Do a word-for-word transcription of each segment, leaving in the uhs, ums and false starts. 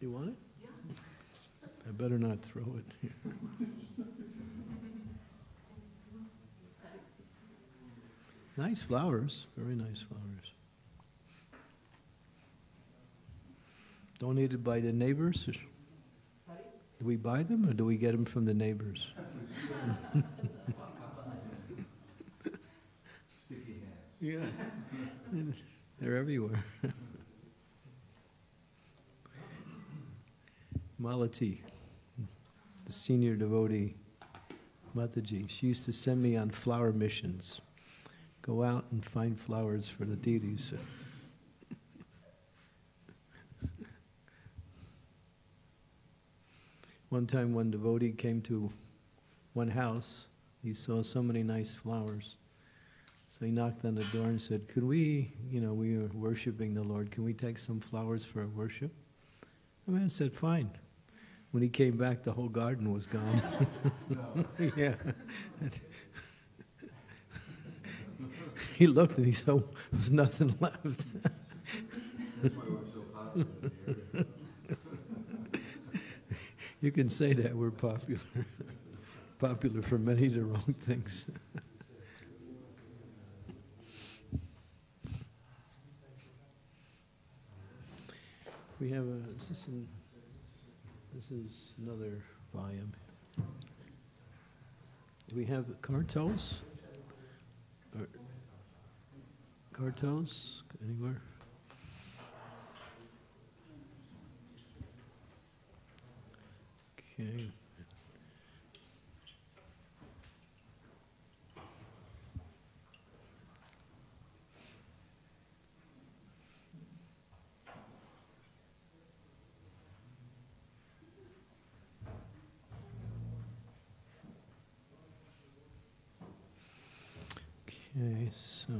You want it? Yeah. I better not throw it here. Nice flowers, very nice flowers. Donated by the neighbors? Sorry? Do we buy them or do we get them from the neighbors? Yeah, they're everywhere. Malati, the senior devotee, Mataji, she used to send me on flower missions. Go out and find flowers for the deities. One time one devotee came to one house. He saw so many nice flowers. So he knocked on the door and said, could we, you know, we are worshiping the Lord, can we take some flowers for our worship? The man said, fine. When he came back, the whole garden was gone. Yeah. He looked and he said, there's nothing left. That's why we're so popular in the area. You can say that we're popular. Popular for many of the wrong things. We have a, is this, in, this is another volume. Do we have cartos? Or, Cartos, anywhere? Okay. Okay, so.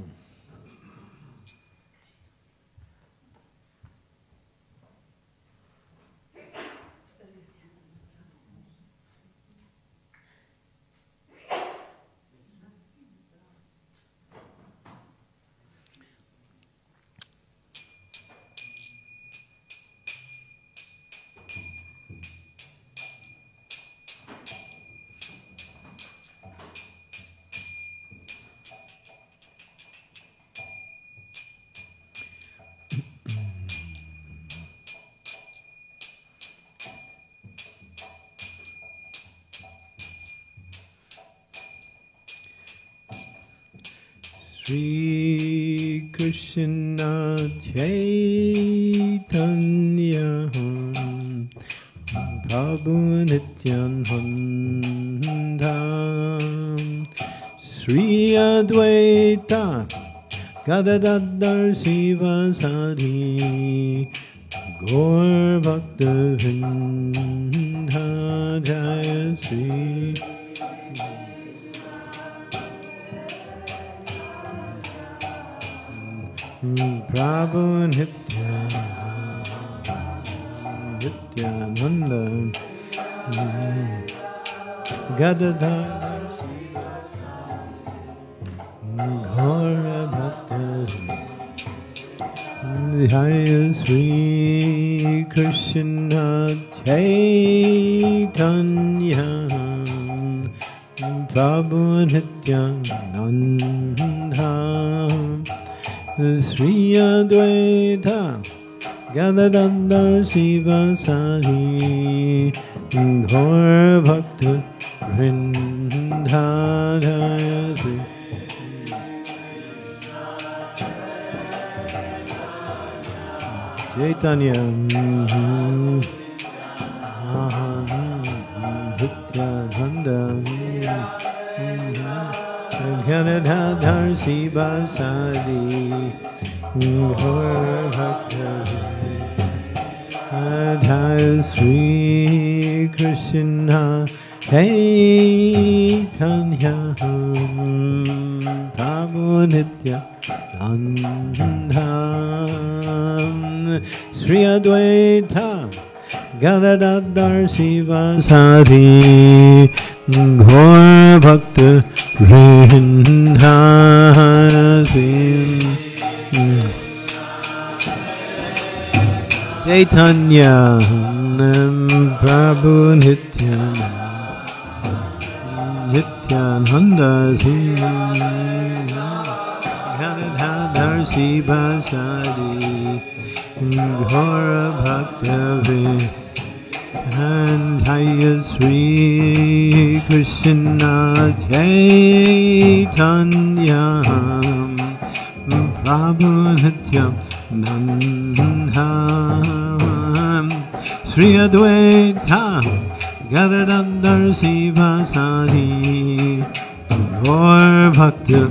Sri Krishna Chaitanya Prabhu Nityananda Sri Advaita Gadadhara Srivasadi Gaura Bhakta Vrinda Jaya Sri Prabhu Nityananda Gadadhara Gaura Bhakta Jaya Sri Krishna Chaitanya Prabhu Nityananda Sri Advaita Gadadhara Srivasadi Gaura Bhakta Vrinda Jaya Sri Chaitanya Nityananda Gadadhara Srivasadi Gaura Bhaktivinoda Sri Krishna Chaitanya Prabhu Nityananda Sri Advaita Gadadhara Srivasadi Gaura Bhakta Vrinda Chaitanya Prabhu Nityananda Nityananda Gadadhara Srivasadi Gaura Bhakta Vrinda and Hare Sri Krishna Chaitanya Prabhu Nityananda Sri Advaita Gadadhara Srivasadi Gaura Bhakta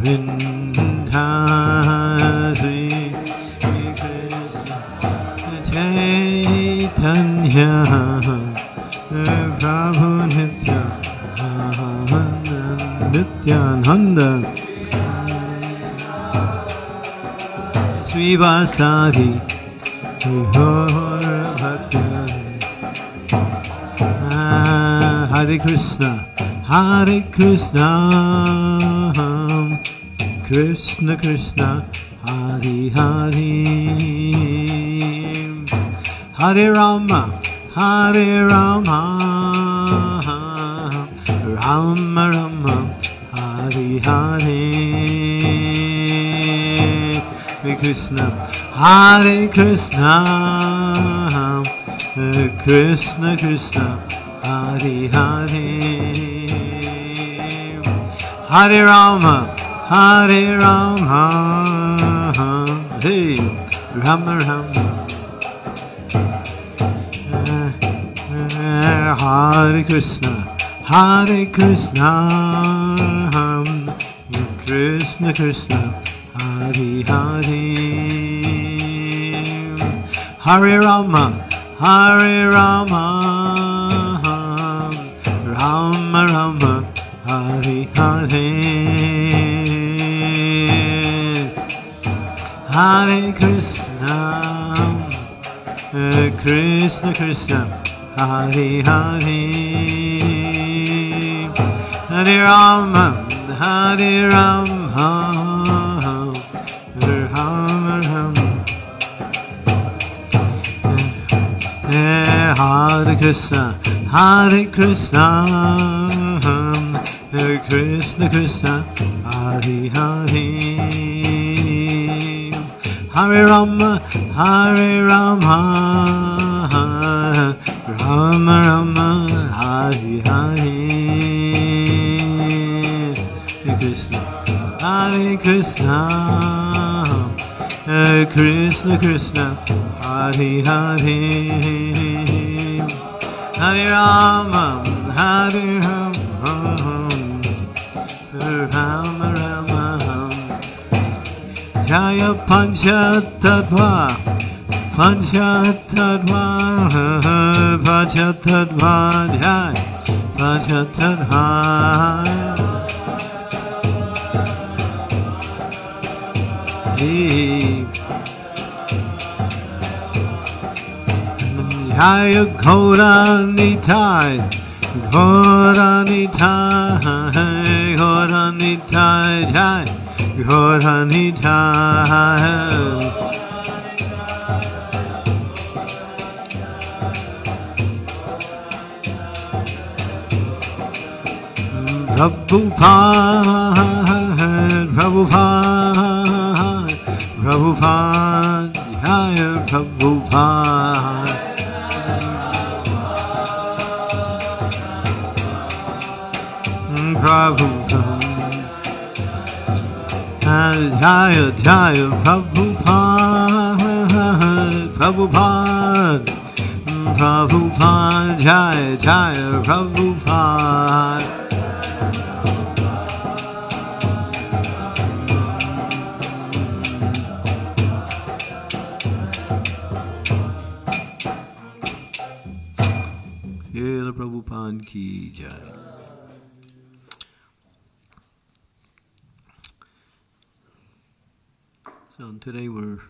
Vrinda Sri Krishna Chaitanya Prabhu Nityananda Srivasadi Gaura Bhakta Hare Krishna Hare Krishna Krishna Krishna Hare Hare Hare Rama Hare Rama, Rama Rama, Hare Hare, Hare Krishna, Hare Krishna, Krishna Krishna, Hare Hare, Hare Rama, Hare Rama, Hey, Rama Rama. Hare Krishna, Hare Krishna, Krishna Krishna, Hare Hare, Hare Rama, Hare Rama, Rama Rama, Hare Hare, Hare Krishna, Krishna Krishna. Hare Hare Hare Rama Hare Rama Rama Rama Hare Krishna Hare Krishna Krishna Krishna Hare Hare Hare Rama Hare Rama Rama Rama Hare Hare Hare Krishna Hare Krishna Krishna Krishna Hare Hare Hare Rama Hare Rama Rama Rama Jaya Panchatattva Panchatattva, Panchatattva, Jai, Panchatattva. Jai, Gorani Tha, Gorani Tha, Gorani Tha, Jai, Gorani Tha. Prabhupada, Prabhupada, Prabhupada, Jaya Prabhupada. Prabhupada, Jaya, Jaya Prabhupada, Prabhupada, Prabhupada, Jaya, Jaya Prabhupada. Prabhupada ki jai. So today we're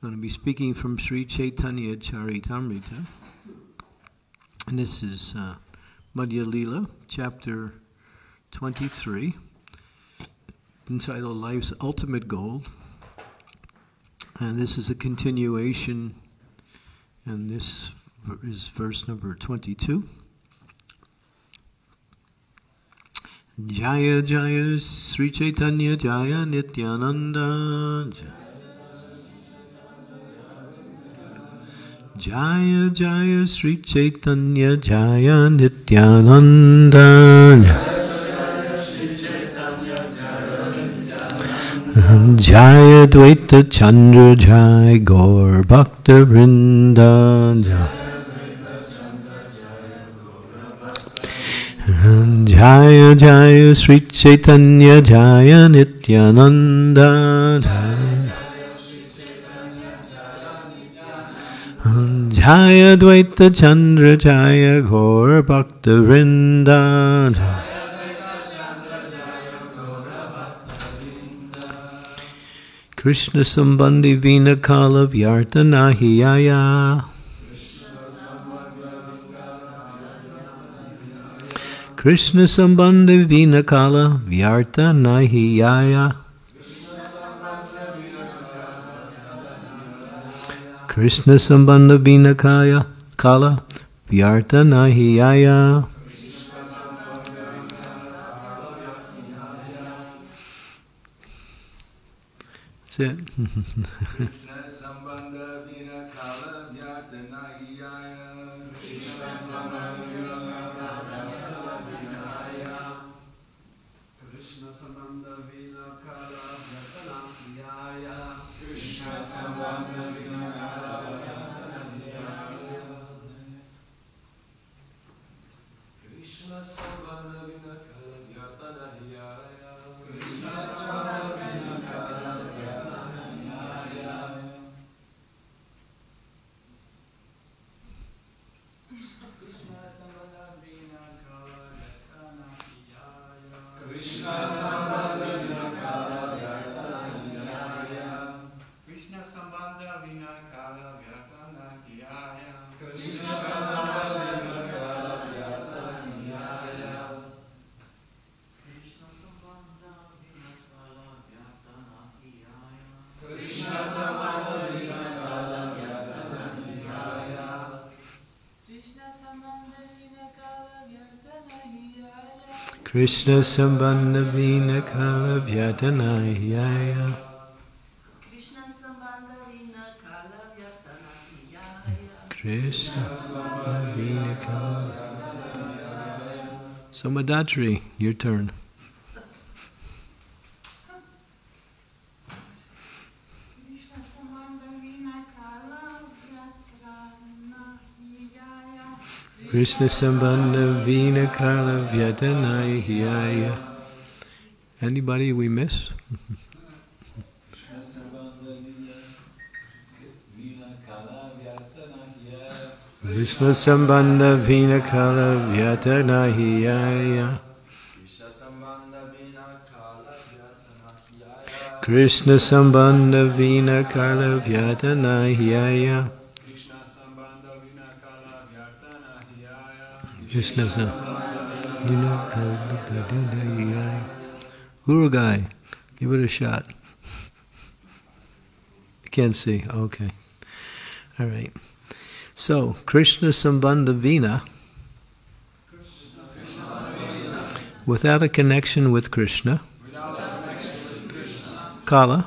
going to be speaking from Sri Chaitanya Charitamrita, and this is uh, Madhya Lila, chapter twenty-three, entitled Life's Ultimate Goal. And this is a continuation, and this is verse number twenty-two. Jaya Jaya Sri Chaitanya Jaya Nityananda Jaya Jaya Sri Chaitanya Jaya Nityananda Jaya Dvaita Chandra Jaya Gaura Bhakta Vrinda Jaya Jaya Sri Chaitanya Jaya Nityananda Jaya Dvaita Chandra Jaya Gaura Bhakta Vrinda Krishna-sambandhi vinakala vyartanahiyaya Krishna Sambandha Vinakala Vyarta Nahiyaya Krishna Sambandha Vinakaya Kala Vyarta Nahiyaya That's it. Krishna Sambandha Vinakala Vyatanahiyaya Krishna Sambandha Vinakala Vyatanahiyaya Krishna Sambandha Vinakala Vyatanahiyaya Somadatri, your turn. Krishna Sambandha Vinakala Vyatanahiyaya. Anybody we miss? Krishna Sambandha Vinakala Vyatanahiyaya. Krishna Sambandha Vinakala Vyatanahiyaya. Krishna Sambandha Vinakala Vyatanahiyaya. Krishna Sambandha Guru Guy, give it a shot. I can't see. Okay. All right. So, Krishna Sambandha Vina, without a connection with Krishna, Kala,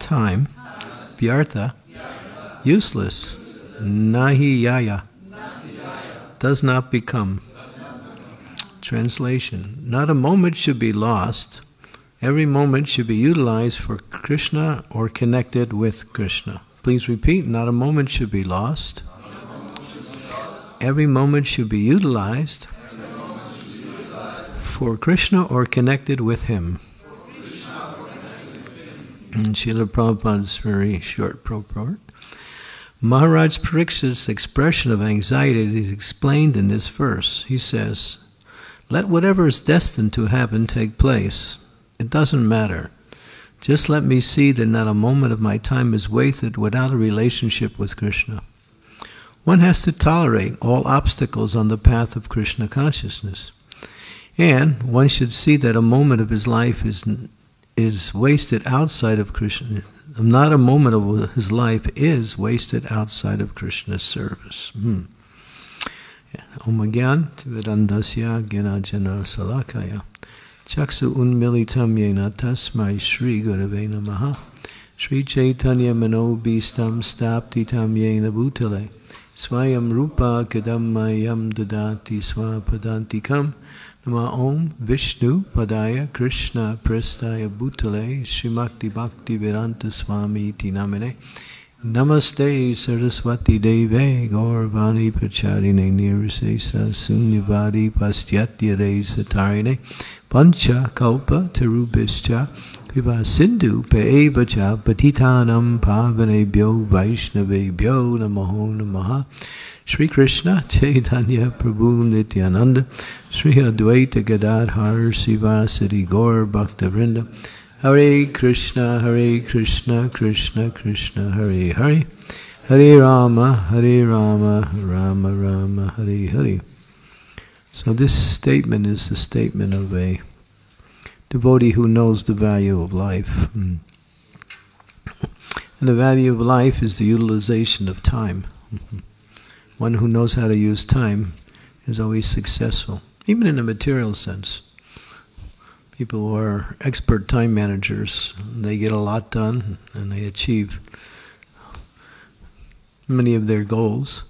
time, Vyartha, useless, Nahiyaya. Does not become. Translation. Not a moment should be lost. Every moment should be utilized for Krishna or connected with Krishna. Please repeat. Not a moment should be lost. Every moment should be utilized for Krishna or connected with Him. And Srila Prabhupada's very short purport. Maharaj Parikshit's expression of anxiety is explained in this verse. He says, let whatever is destined to happen take place. It doesn't matter. Just let me see that not a moment of my time is wasted without a relationship with Krishna. One has to tolerate all obstacles on the path of Krishna consciousness. And one should see that a moment of his life is, is wasted outside of Krishna. Not a moment of his life is wasted outside of Krishna's service. Hmm. Omagyan Tivedandasya Gyanajana Salakaya Chaksu Unmilitam Yena Tasmai Shri Gurave Namaha Shri Chaitanya Manobhistam Staptitam Yena Bhutale Swayam Rupa Kadammayam Dadati Swapadantikam Nama Om Vishnu Padaya Krishna Prestaya Bhutale Shrimakti Bhakti Vedanta Swami Iti Namine Namaste Saraswati Deve Gaurvani Pracharine Nirasesa Sunyavadi Pastyatire Satarine Pancha Kalpa Tarubhischa Kripa Sindhu Peevacha Patitanam Pavanebhyo Vaishnavebhyo Namaho Namaha Shri Krishna Chaitanya Prabhu Nityananda Sri Advaita Gadadhara Srivasadi Gaura Bhakta Vrinda Hare Krishna, Hare Krishna, Krishna Krishna, Hare Hare Hare Rama, Hare Rama, Rama Rama, Hare Hare. So this statement is the statement of a devotee who knows the value of life. And the value of life is the utilization of time. One who knows how to use time is always successful, even in a material sense. People who are expert time managers, they get a lot done and they achieve many of their goals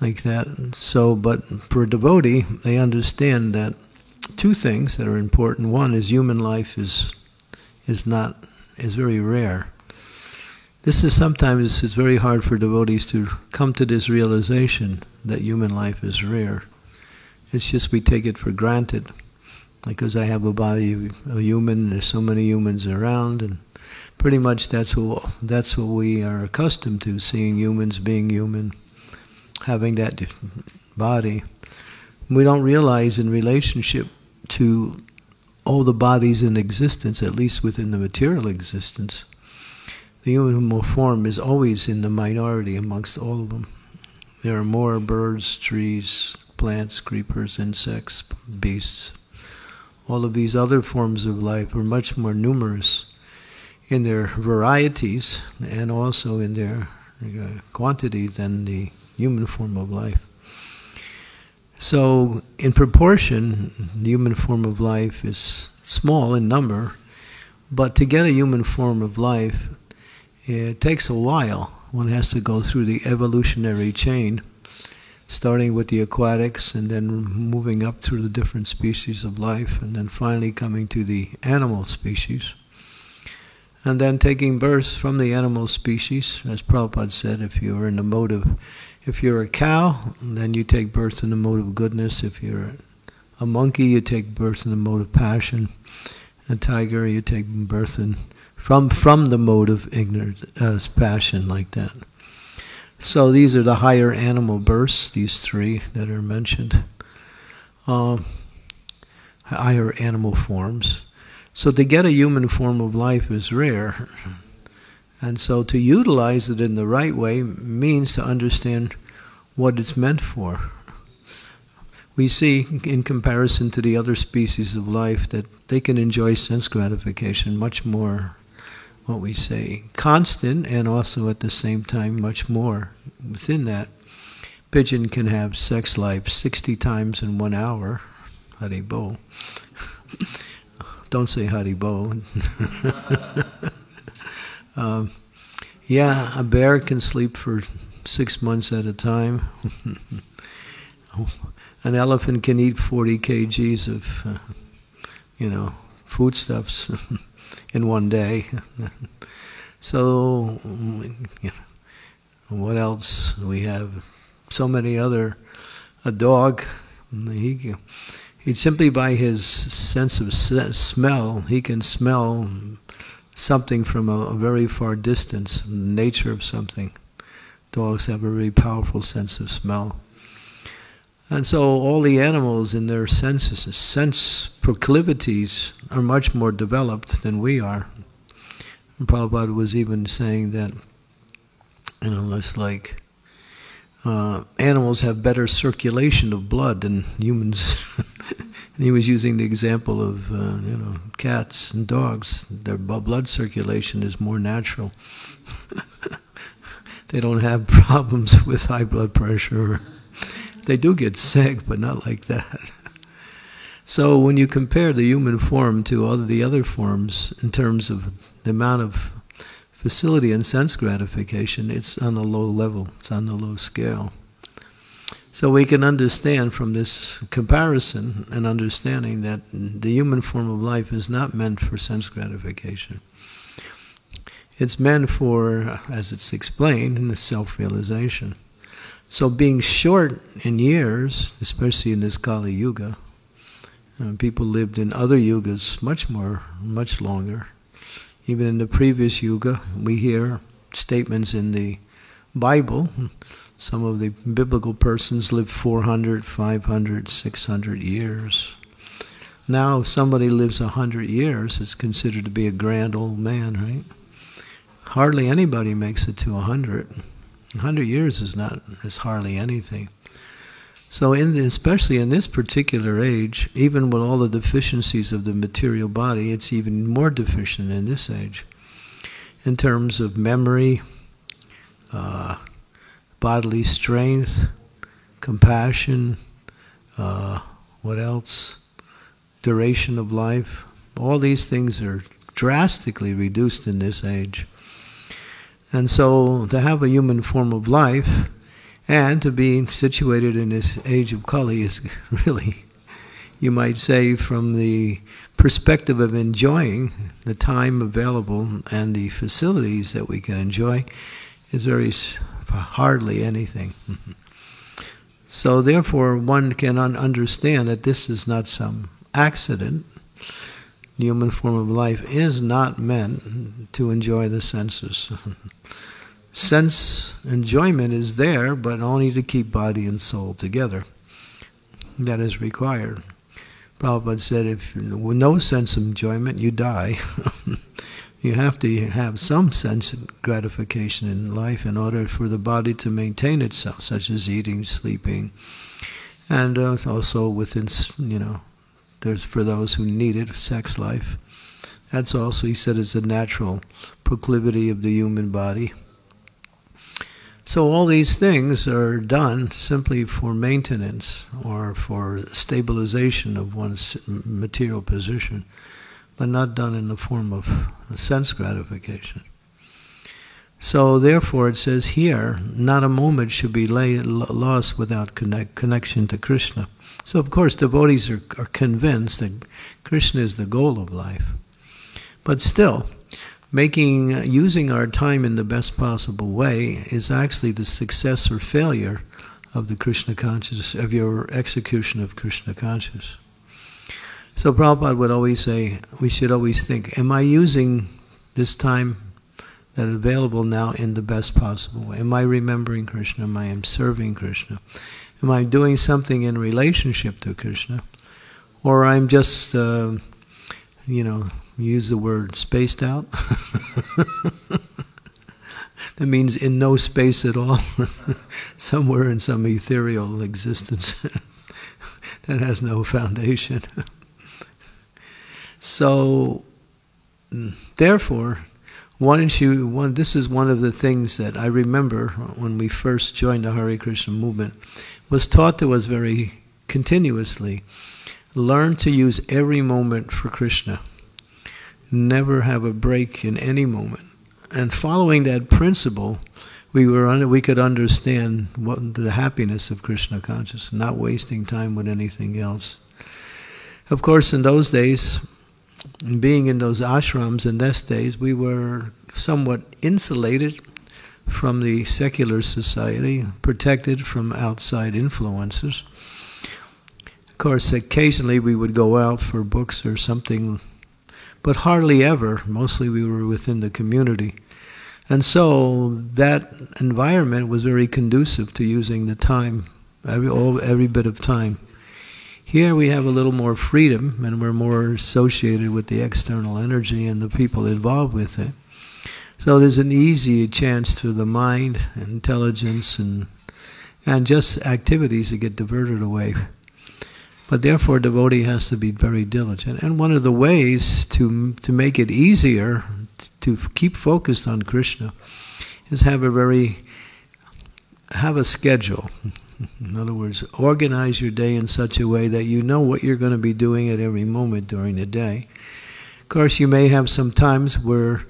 like that. So, but for a devotee, they understand that two things that are important. One is human life is is not is very rare. This is sometimes it's very hard for devotees to come to this realization that human life is rare. It's just we take it for granted. Because I have a body, a human, there's so many humans around, and pretty much that's what, that's what we are accustomed to, seeing humans, being human, having that body. We don't realize in relationship to all the bodies in existence, at least within the material existence, the human form is always in the minority amongst all of them. There are more birds, trees, plants, creepers, insects, beasts. All of these other forms of life are much more numerous in their varieties and also in their quantity than the human form of life. So, in proportion, the human form of life is small in number, but to get a human form of life, it takes a while. One has to go through the evolutionary chain, starting with the aquatics and then moving up through the different species of life and then finally coming to the animal species. And then taking birth from the animal species, as Prabhupada said, if you're in the mode of, if you're a cow, then you take birth in the mode of goodness. If you're a monkey, you take birth in the mode of passion. A tiger, you take birth in, from, from the mode of ignorance, uh, passion, like that. So these are the higher animal births, these three that are mentioned, um, higher animal forms. So to get a human form of life is rare. And so to utilize it in the right way means to understand what it's meant for. We see, in comparison to the other species of life, that they can enjoy sense gratification much more, what we say, constant, and also at the same time much more within that. Pigeon can have sex life sixty times in one hour. Hari Bol. Don't say Hari Bol. um, yeah, a bear can sleep for six months at a time. An elephant can eat forty kilograms of, uh, you know, foodstuffs. in one day. So, you know, what else? We have so many other, a dog, he, he simply by his sense of smell, he can smell something from a, a very far distance, nature of something. Dogs have a very powerful sense of smell. And so all the animals in their senses, sense proclivities are much more developed than we are. And Prabhupada was even saying that, you know, unless like uh, animals have better circulation of blood than humans. And he was using the example of uh, you know, cats and dogs. Their blood circulation is more natural. They don't have problems with high blood pressure. They do get sick, but not like that. So when you compare the human form to all the other forms in terms of the amount of facility and sense gratification, it's on a low level, it's on a low scale. So we can understand from this comparison and understanding that the human form of life is not meant for sense gratification. It's meant for, as it's explained, in the self-realization. So being short in years, especially in this Kali Yuga, and people lived in other yugas much more, much longer. Even in the previous yuga, we hear statements in the Bible. Some of the biblical persons lived four hundred, five hundred, six hundred years. Now, if somebody lives one hundred years, it's considered to be a grand old man, right? Hardly anybody makes it to one hundred. one hundred years is not, is hardly anything. So in the, especially in this particular age, even with all the deficiencies of the material body, it's even more deficient in this age. In terms of memory, uh, bodily strength, compassion, uh, what else? Duration of life. All these things are drastically reduced in this age. And so to have a human form of life and to be situated in this age of Kali is really, you might say, from the perspective of enjoying the time available and the facilities that we can enjoy, is very hardly anything. So therefore one can un understand that this is not some accident. The human form of life is not meant to enjoy the senses. Sense enjoyment is there, but only to keep body and soul together. That is required. Prabhupada said, if with no sense enjoyment, you die. You have to have some sense of gratification in life in order for the body to maintain itself, such as eating, sleeping, and uh, also within, you know, there's for those who need it, sex life. That's also, he said, is a natural proclivity of the human body. So all these things are done simply for maintenance or for stabilization of one's material position, but not done in the form of sense gratification. So therefore it says here, not a moment should be lay, lost without connect, connection to Krishna. So of course devotees are, are convinced that Krishna is the goal of life. But still, making, uh, using our time in the best possible way is actually the success or failure of the Krishna conscious, of your execution of Krishna conscious. So Prabhupada would always say, we should always think, am I using this time that is available now in the best possible way? Am I remembering Krishna? Am I serving Krishna? Am I doing something in relationship to Krishna? Or I'm just, uh, you know, use the word spaced out. That means in no space at all, somewhere in some ethereal existence that has no foundation. So, therefore, once you, one, this is one of the things that I remember when we first joined the Hare Krishna movement, was taught to us very continuously. Learn to use every moment for Krishna. Never have a break in any moment. And following that principle, we were under, we could understand what the happiness of Krishna consciousness, not wasting time with anything else. Of course, in those days, being in those ashrams in those days, we were somewhat insulated from the secular society, protected from outside influences. Of course, occasionally we would go out for books or something, but hardly ever. Mostly we were within the community. And so that environment was very conducive to using the time, every, all, every bit of time. Here we have a little more freedom, and we're more associated with the external energy and the people involved with it. So there's an easy chance for the mind, intelligence, and and just activities that get diverted away. But therefore, a devotee has to be very diligent. And one of the ways to, to make it easier to keep focused on Krishna is have a very, have a schedule. In other words, organize your day in such a way that you know what you're going to be doing at every moment during the day. Of course, you may have some times where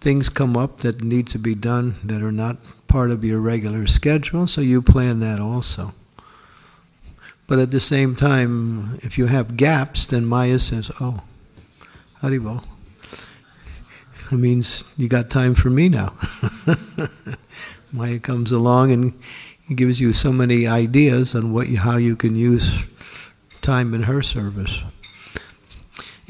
things come up that need to be done that are not part of your regular schedule, so you plan that also. But at the same time, if you have gaps, then Maya says, oh, Haribo, that means you got time for me now. Maya comes along and gives you so many ideas on what you, how you can use time in her service.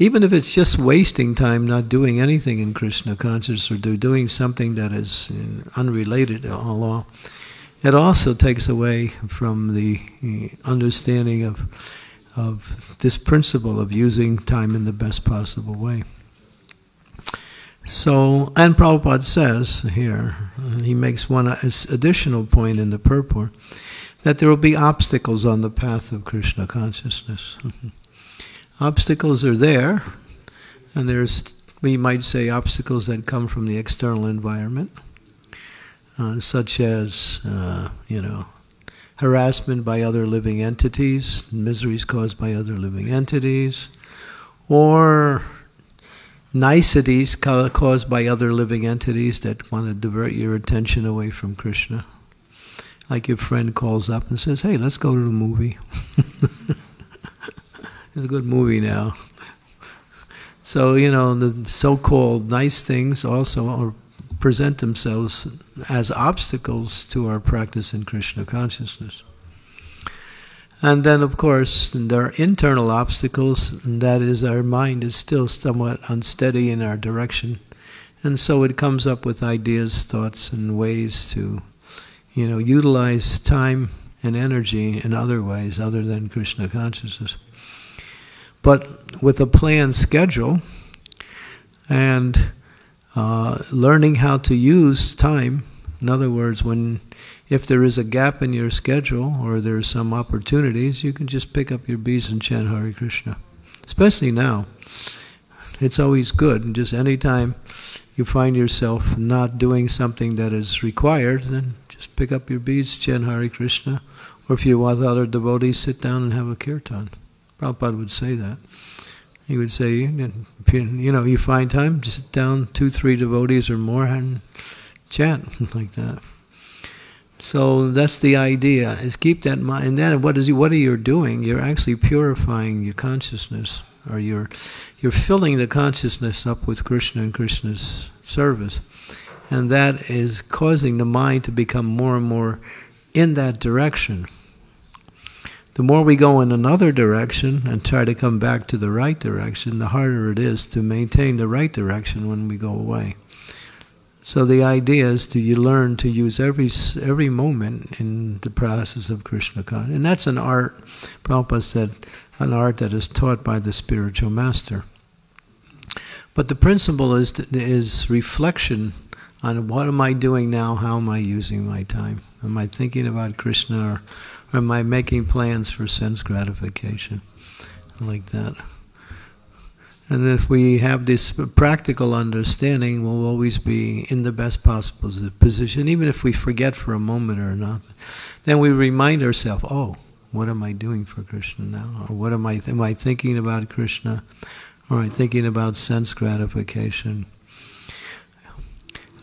Even if it's just wasting time not doing anything in Krishna consciousness or do, doing something that is unrelated to Allah, it also takes away from the understanding of, of this principle of using time in the best possible way. So, and Prabhupada says here, and he makes one additional point in the purport, that there will be obstacles on the path of Krishna consciousness. Obstacles are there, and there's, we might say, obstacles that come from the external environment, uh, such as, uh, you know, harassment by other living entities, miseries caused by other living entities, or niceties ca caused by other living entities that want to divert your attention away from Krishna. Like your friend calls up and says, hey, let's go to the movie. It's a good movie now. So, you know, the so-called nice things also present themselves as obstacles to our practice in Krishna consciousness. And then, of course, there are internal obstacles, and that is our mind is still somewhat unsteady in our direction. And so it comes up with ideas, thoughts, and ways to, you know, utilize time and energy in other ways other than Krishna consciousness. But with a planned schedule and uh, learning how to use time, in other words, when if there is a gap in your schedule or there are some opportunities, you can just pick up your beads and chant Hare Krishna. Especially now. It's always good, and just any time you find yourself not doing something that is required, then just pick up your beads, chant Hare Krishna, or if you're with other devotees, sit down and have a kirtan. Prabhupada would say that. He would say, you know, you find time, just sit down, two, three devotees or more, and chant like that. So that's the idea, is keep that mind. And then what, is, what are you doing? You're actually purifying your consciousness, or you're, you're filling the consciousness up with Krishna and Krishna's service. And that is causing the mind to become more and more in that direction. The more we go in another direction and try to come back to the right direction, the harder it is to maintain the right direction when we go away. So the idea is to you learn to use every every moment in the process of Krishna consciousness. And that's an art, Prabhupada said, an art that is taught by the spiritual master. But the principle is, to, is reflection on what am I doing now, how am I using my time? Am I thinking about Krishna, or Or am I making plans for sense gratification? Like that. And if we have this practical understanding, we'll always be in the best possible position, even if we forget for a moment or not. Then we remind ourselves, oh, what am I doing for Krishna now? Or what am I, am I thinking about Krishna? Or am I thinking about sense gratification?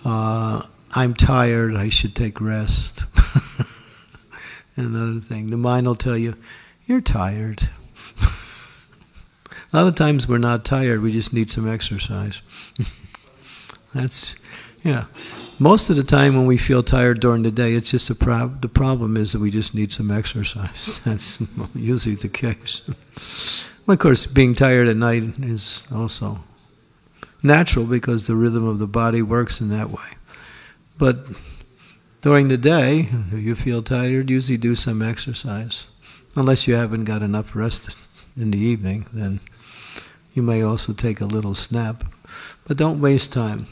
Uh, I'm tired, I should take rest. Another thing, the mind will tell you, you're tired. A lot of times we're not tired, we just need some exercise. That's, yeah. Most of the time when we feel tired during the day, it's just a prob the problem is that we just need some exercise. That's usually the case. Well, of course, being tired at night is also natural because the rhythm of the body works in that way. But during the day, if you feel tired, usually do some exercise. Unless you haven't got enough rest in the evening, then you may also take a little nap. But don't waste time.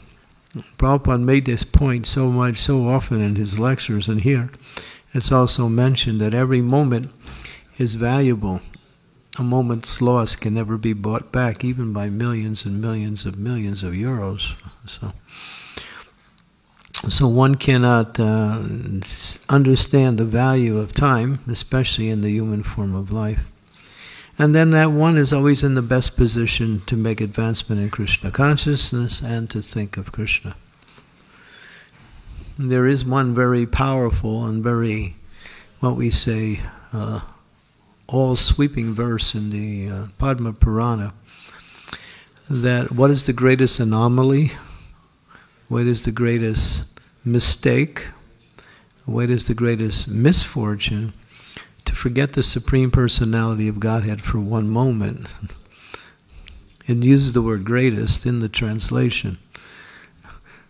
Prabhupada made this point so much, so often in his lectures and here, It's also mentioned that every moment is valuable. A moment's loss can never be bought back, even by millions and millions of millions of euros. So, so one cannot uh, understand the value of time, especially in the human form of life. And then that one is always in the best position to make advancement in Krishna consciousness and to think of Krishna. There is one very powerful and very, what we say, uh, all-sweeping verse in the uh, Padma Purana, that what is the greatest anomaly? What is the greatest mistake? What is the greatest misfortune? To forget the Supreme Personality of Godhead for one moment. It uses the word greatest in the translation.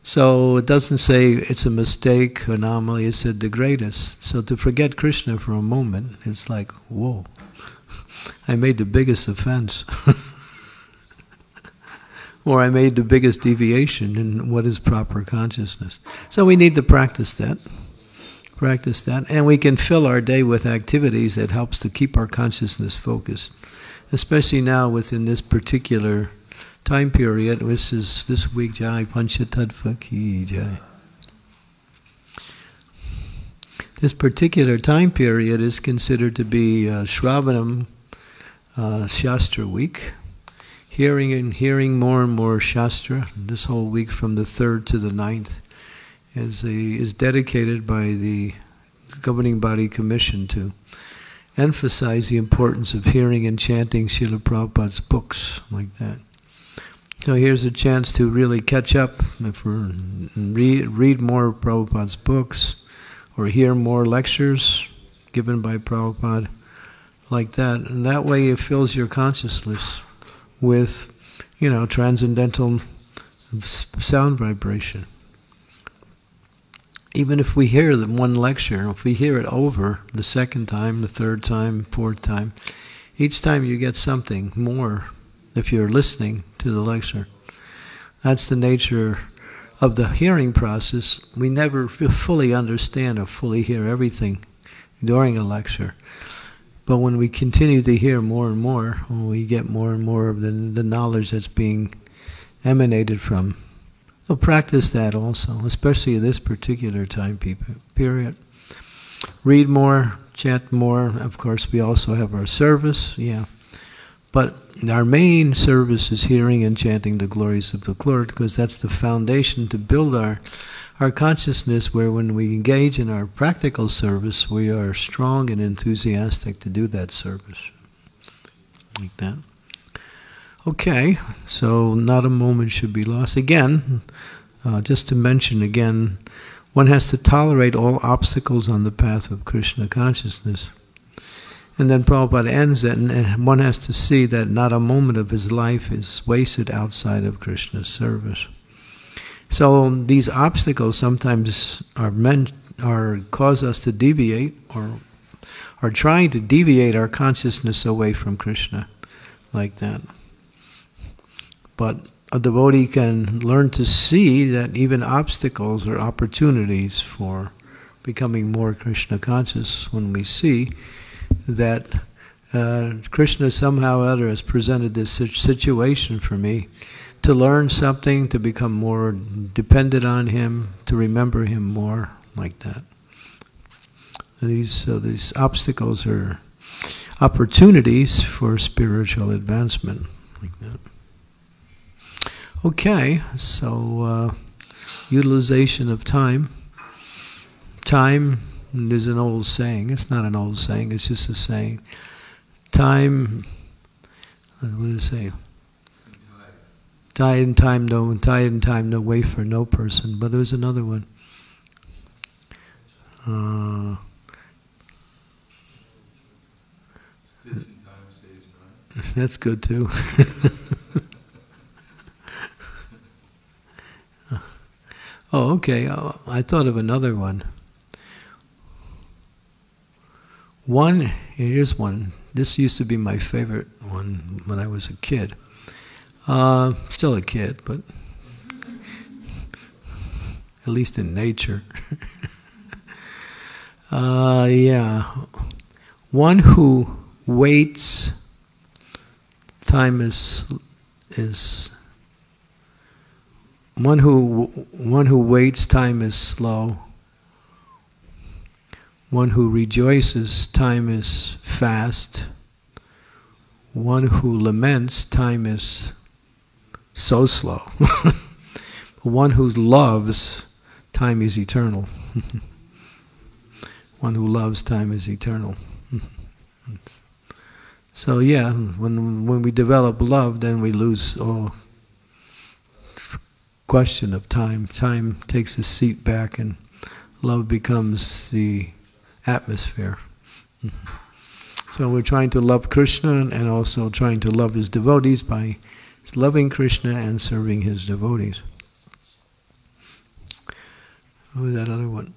So it doesn't say it's a mistake, anomaly, it said the greatest. So to forget Krishna for a moment, it's like, whoa, I made the biggest offense. Or I made the biggest deviation in what is proper consciousness. So we need to practice that. Practice that, and we can fill our day with activities that helps to keep our consciousness focused, especially now within this particular time period, which is this week, Jai Panchatattva Ki Jai. This particular time period is considered to be uh, Shravanam uh, Shastra week, hearing and hearing more and more Shastra. This whole week from the third to the ninth. Is, a, is dedicated by the Governing Body Commission to emphasize the importance of hearing and chanting Srila Prabhupada's books, like that. So here's a chance to really catch up, if we're, read, read more of Prabhupada's books, or hear more lectures given by Prabhupada, like that. And that way it fills your consciousness with, you know, transcendental sound vibration. Even if we hear the one lecture, if we hear it over the second time, the third time, fourth time, each time you get something more if you're listening to the lecture. That's the nature of the hearing process. We never fully understand or fully hear everything during a lecture. But when we continue to hear more and more, we get more and more of the, the knowledge that's being emanated from. We'll practice that also, especially this particular time period. Read more, chant more. Of course, we also have our service, yeah. But our main service is hearing and chanting the glories of the Lord, because that's the foundation to build our, our consciousness, where when we engage in our practical service, we are strong and enthusiastic to do that service. Like that. Okay, so not a moment should be lost. Again, uh, just to mention again, one has to tolerate all obstacles on the path of Krishna consciousness. And then Prabhupada ends it, and, and one has to see that not a moment of his life is wasted outside of Krishna's service. So these obstacles sometimes are meant, are cause us to deviate, or are trying to deviate our consciousness away from Krishna, like that. But a devotee can learn to see that even obstacles are opportunities for becoming more Krishna conscious, when we see that uh, Krishna somehow or other has presented this situation for me to learn something, to become more dependent on him, to remember him more, like that. And these, so these obstacles are opportunities for spiritual advancement, like that. Okay, so uh, utilization of time. Time, there's an old saying. It's not an old saying, it's just a saying. Time, what does it say? Tie in time, no, tie in time, no way for no person. But there's another one. Uh, that's good too. Oh, okay, oh, I thought of another one. One, here's one. This used to be my favorite one when I was a kid. Uh, still a kid, but at least in nature. Uh, yeah. One who waits, time is, is, one who, one who waits, time is slow. One who rejoices, time is fast. One who laments, time is so slow. One who loves, time is eternal. One who loves, time is eternal. So yeah, when when we develop love, then we lose all question of time. Time takes a seat back, and love becomes the atmosphere. So we're trying to love Krishna, and also trying to love his devotees by loving Krishna and serving his devotees. What was that other one?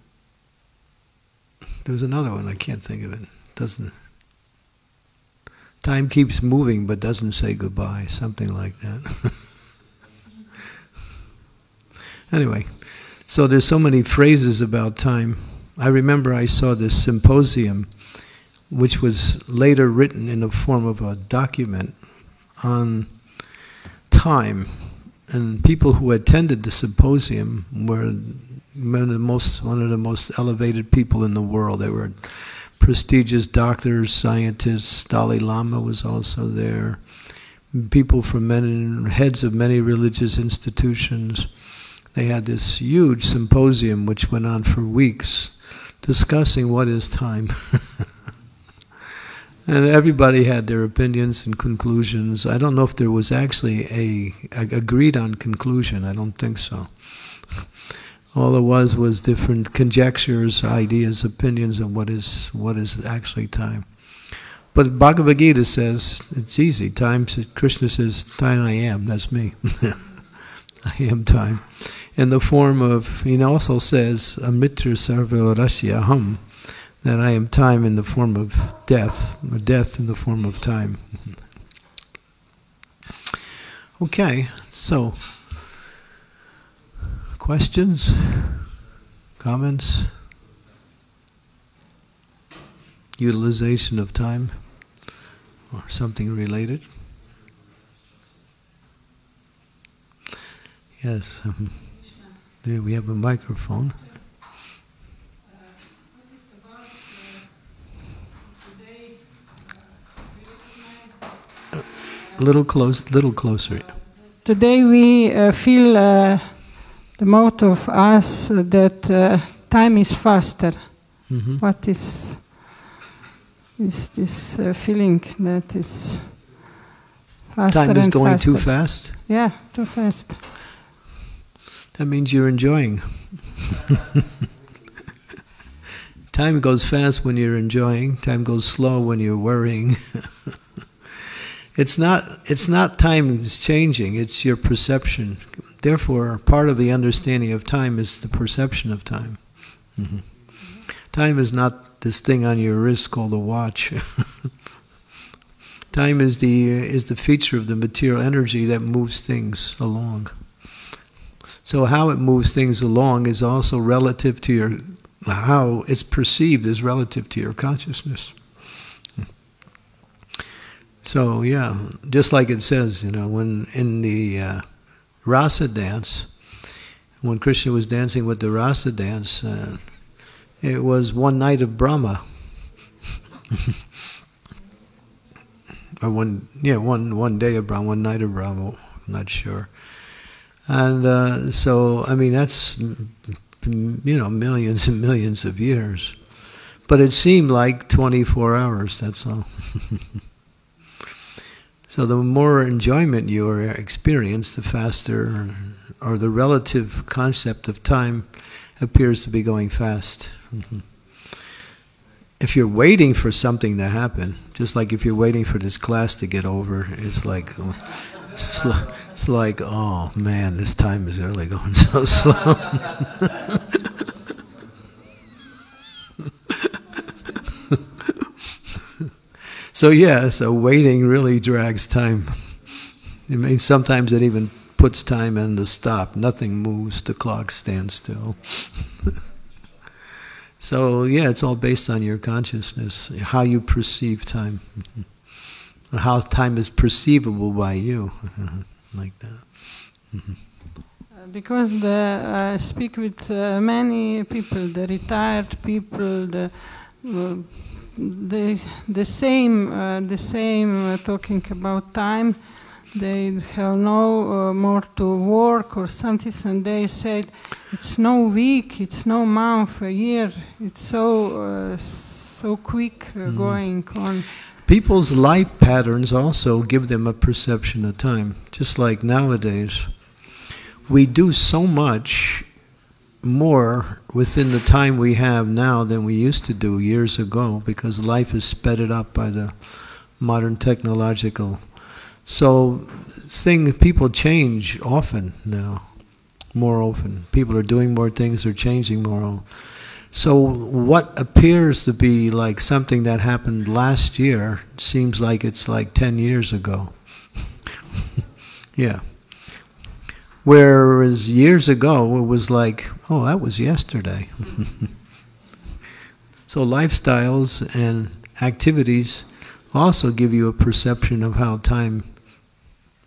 There was another one, I can't think of it. Doesn't time keeps moving but doesn't say goodbye, something like that. Anyway, so there's so many phrases about time. I remember I saw this symposium, which was later written in the form of a document on time. And people who attended the symposium were one of the most, one of the most elevated people in the world. They were prestigious doctors, scientists. Dalai Lama was also there. People from many, heads of many religious institutions. They had this huge symposium which went on for weeks, discussing what is time. And everybody had their opinions and conclusions. I don't know if there was actually a, a agreed on conclusion. I don't think so. All there was was different conjectures, ideas, opinions of what is what is actually time. But Bhagavad Gita says it's easy. Time, Krishna says, time I am. That's me. I am time. In the form of, he also says, amrita sarva rasya aham. That I am time in the form of death, or death in the form of time. Okay, so, questions, comments, utilization of time, or something related? Yes, there we have a microphone. Little close, little closer. Today we uh, feel uh, the most of us that uh, time is faster. Mm-hmm. What is is this uh, feeling that it's faster? Time is and going faster. Too fast. Yeah, too fast. That means you're enjoying. Time goes fast when you're enjoying. Time goes slow when you're worrying. It's not, it's not time is changing, it's your perception. Therefore, part of the understanding of time is the perception of time. Mm-hmm. Time is not this thing on your wrist called a watch. Time is the, is the feature of the material energy that moves things along. So how it moves things along is also relative to your, how it's perceived is relative to your consciousness. So yeah, just like it says, you know, when in the uh, Rasa dance, when Krishna was dancing with the Rasa dance, uh, it was one night of Brahma, or one yeah one one day of Brahma, one night of Brahma. I'm not sure. And uh, so I mean that's, you know, millions and millions of years, but it seemed like twenty-four hours. That's all. So the more enjoyment you experience, the faster, or the relative concept of time appears to be going fast. Mm-hmm. If you're waiting for something to happen, just like if you're waiting for this class to get over, it's like, it's like, it's like oh man, this time is really going so slow. So yeah, so waiting really drags time. It means sometimes it even puts time in the stop. Nothing moves, the clock stands still. So, yeah, it's all based on your consciousness, how you perceive time, how time is perceivable by you, like that. Because the, I speak with uh, many people, the retired people, the uh, the, the same, uh, the same uh, talking about time. They have no uh, more to work or something, and they said it's no week, it's no month, a year. It's so uh, so quick uh, mm. going on. People's life patterns also give them a perception of time, just like nowadays. We do so much more within the time we have now than we used to do years ago, because life is speeded up by the modern technological. So thing, people change often now, more often. People are doing more things, they're changing more often. So what appears to be like something that happened last year seems like it's like ten years ago. Yeah. Whereas years ago, it was like, oh, that was yesterday. So lifestyles and activities also give you a perception of how time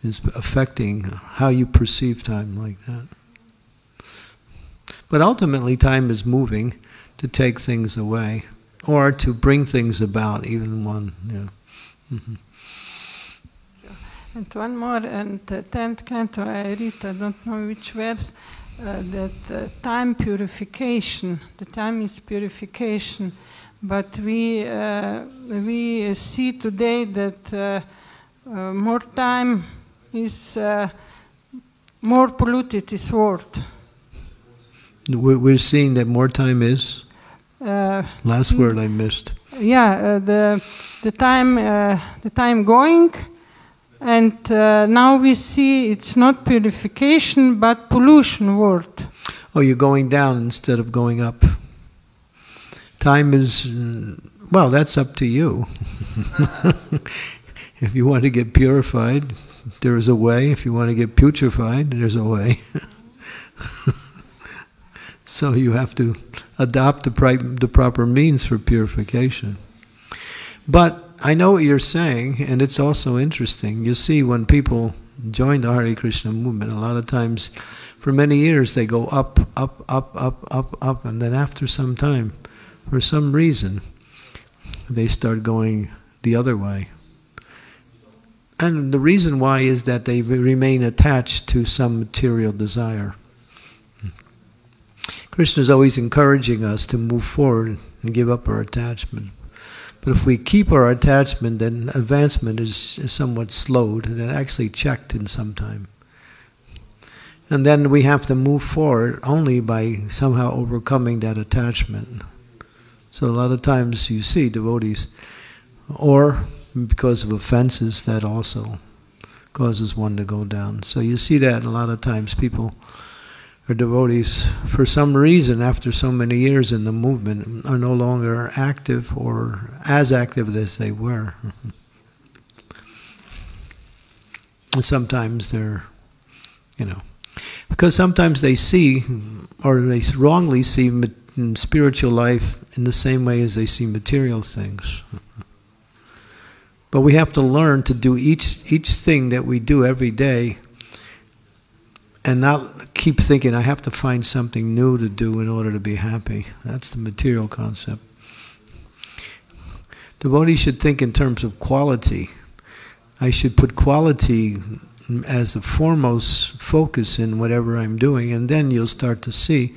is affecting, how you perceive time like that. But ultimately, time is moving to take things away, or to bring things about, even one, yeah. Mm-hmm. And one more, and the tenth canto I read, I don't know which verse, uh, that uh, time purification, the time is purification. But we, uh, we see today that uh, uh, more time is uh, more polluted, is world. We're seeing that more time is? Uh, Last word I missed. Yeah, uh, the, the, time, uh, the time going. And uh, now we see it's not purification, but pollution world. Oh, you're going down instead of going up. Time is, well, that's up to you. If you want to get purified, there is a way. If you want to get putrefied, there's a way. So you have to adopt the, pri the proper means for purification. But I know what you're saying, and it's also interesting. You see, when people join the Hare Krishna movement, a lot of times, for many years, they go up, up, up, up, up, up, and then after some time, for some reason, they start going the other way. And the reason why is that they remain attached to some material desire. Krishna is always encouraging us to move forward and give up our attachment. But if we keep our attachment, then advancement is, is somewhat slowed and actually checked in some time. And then we have to move forward only by somehow overcoming that attachment. So a lot of times you see devotees, or because of offenses, that also causes one to go down. So you see that a lot of times people or devotees, for some reason, after so many years in the movement, are no longer active or as active as they were. And sometimes they're, you know, because sometimes they see, or they wrongly see spiritual life in the same way as they see material things. But we have to learn to do each, each thing that we do every day, and not keep thinking, I have to find something new to do in order to be happy. That's the material concept. Devotees should think in terms of quality. I should put quality as the foremost focus in whatever I'm doing, and then you'll start to see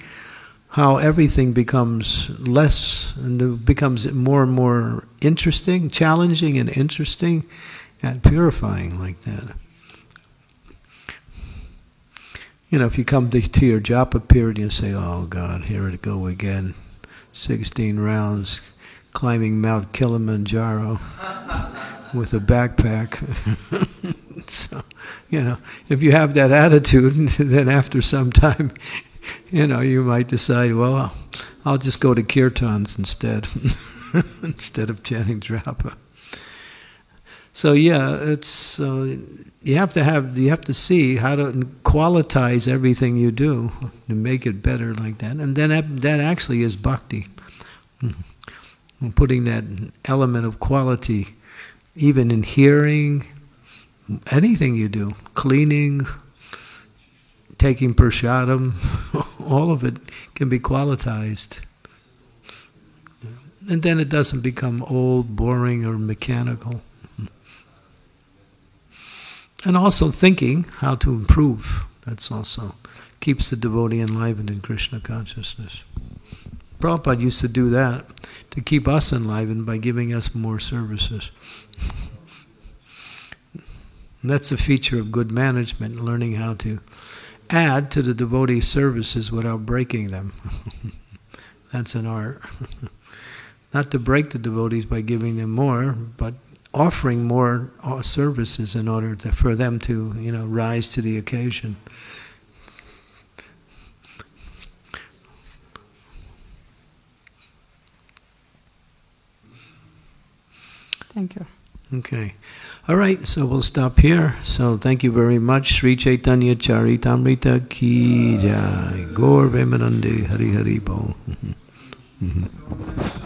how everything becomes less, and becomes more and more interesting, challenging and interesting, and purifying like that. You know, if you come to, to your Japa period, you say, oh God, here it go again. sixteen rounds, climbing Mount Kilimanjaro with a backpack. So, you know, if you have that attitude, then after some time, you know, you might decide, well, I'll just go to kirtans instead, instead of chanting Japa. So yeah, it's uh, you have to have you have to see how to qualitize everything you do to make it better like that, and then that, that actually is bhakti. Putting that element of quality, even in hearing, anything you do, cleaning, taking prasadam, all of it can be qualitized. And then it doesn't become old, boring, or mechanical. And also thinking how to improve. That's also keeps the devotee enlivened in Krishna consciousness. Prabhupada used to do that to keep us enlivened by giving us more services. And that's a feature of good management, learning how to add to the devotee's services without breaking them. That's an art. Not to break the devotees by giving them more, but offering more services in order to, for them to, you know, rise to the occasion. Thank you. Okay. All right, so we'll stop here. So thank you very much. Sri Chaitanya Charitamrita Ki Jai. Gaura Vemanandehari Hari Hari Bo.